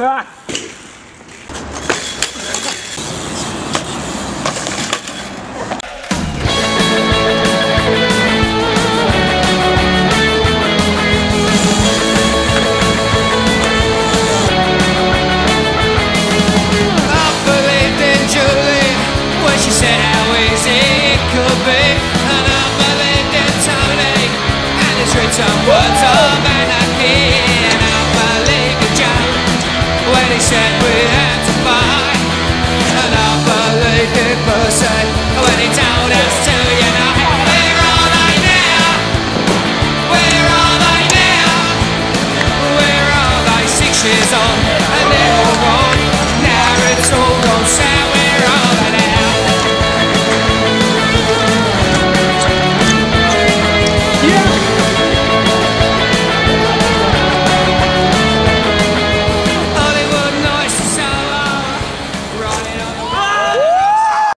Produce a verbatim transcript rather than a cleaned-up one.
Ah!